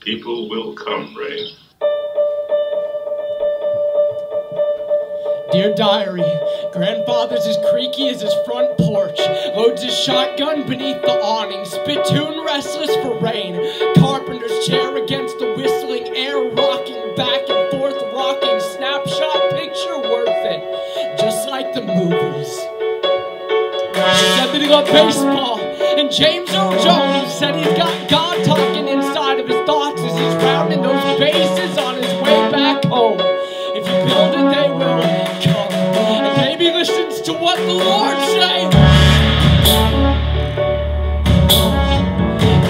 People will come, Ray. Dear diary, grandfather's as creaky as his front porch. Loads his shotgun beneath the awning. Spittoon restless for rain. Carpenter's chair against the whistling air. Rocking back and forth, rocking. Snapshot picture worth it. Just like the movies. She said that he loved baseball. And James Earl Jones said he's got God talking inside of his thoughts as he's rounding those bases on his way back home. If you build it, they will come. And baby listens to what the Lord say.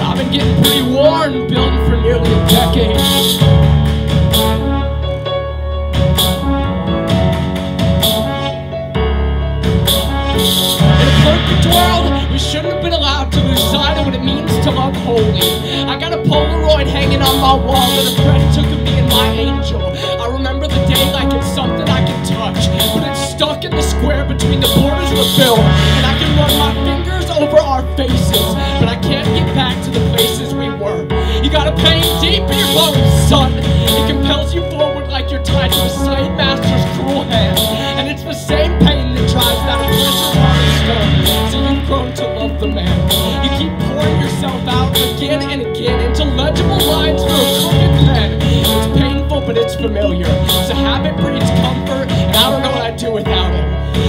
I've been getting pretty worn building for nearly a decade. In a perfect world, we shouldn't have been allowed to lose sight of what it means to love holy. I got a Polaroid hanging on my wall that a friend took of me and my angel. I remember the day like it's something I can touch, but it's stuck in the square between the borders of the film, and I can run my fingers over our faces, but I can't get back to the places we were. You got a pain deep in your bones, son. It compels you forward like you're tied to a slave master's cruel hand, and it's the same pain that drives that oppressive heart of stone. So you've grown to love the man. You keep pouring yourself out again and again into legible lines through a crooked pen. It's pain, but it's familiar. So habit breeds comfort, and I don't know what I'd do without it.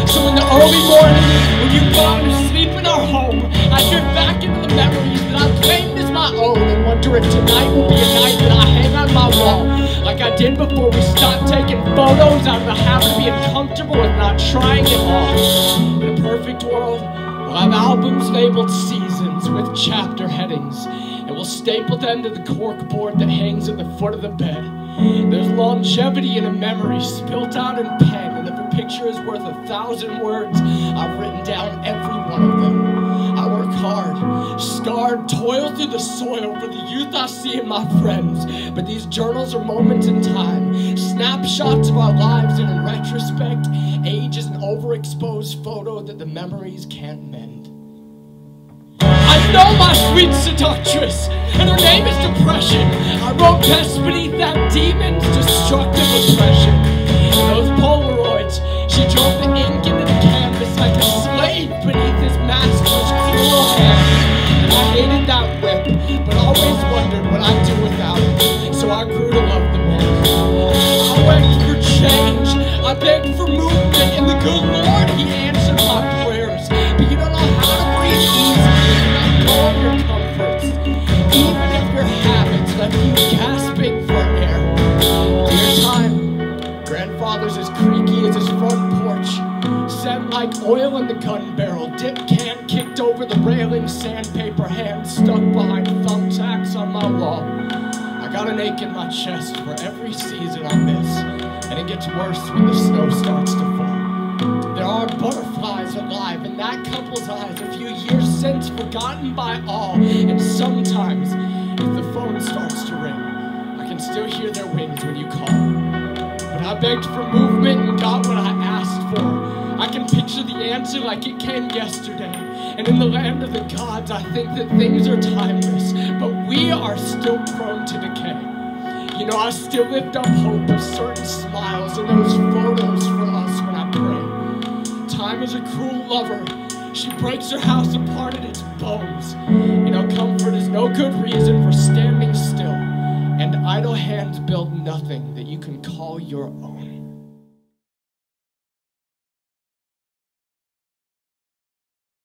So in the early morning, when you fall to sleep in our home, I drift back into the memories that I've claimed as my own, and wonder if tonight will be a night that I hang on my wall, like I did before we stopped taking photos out of the habit of being comfortable with not trying at all. In a perfect world, we'll have albums labeled seasons with chapter headings, and we'll staple them to the cork board that hangs at the foot of the bed. There's longevity in a memory spilt out in pen, and if a picture is worth 1,000 words, I've written down every one of them. I work hard, scarred, toil through the soil for the youth I see in my friends, but these journals are moments in time, snapshots of our lives, and in retrospect, age is an overexposed photo that the memories can't mend. I know my sweet seductress, and her name is depression. I wrote best beneath that demon's destructive oppression. In those Polaroids, she drove the ink into the canvas like a slave beneath his master's cruel hand. And I hated that whip, but always wondered what I'd do without it. So I grew to love the man. I begged for change, I begged for movement, and the good Lord, he answered my prayers. But you don't know how to breathe easy. All your comforts, even if your habits left you gasping for air. Dear time, grandfather's as creaky as his front porch. Scent like oil in the gun barrel, dip can kicked over the railing, sandpaper hands stuck behind thumbtacks on my wall. I got an ache in my chest for every season I miss, and it gets worse when the snow starts to fall. There are butterflies alive in that couple's eyes, a few years since forgotten by all. And sometimes, if the phone starts to ring, I can still hear their wings when you call. But I begged for movement and got what I asked for. I can picture the answer like it came yesterday. And in the land of the gods, I think that things are timeless, but we are still prone to decay. You know, I still lift up hope of certain smiles in those photos for us when I pray. Time is a cruel lover. She breaks her house apart in its bones. You know, comfort is no good reason for standing still, and idle hands build nothing that you can call your own.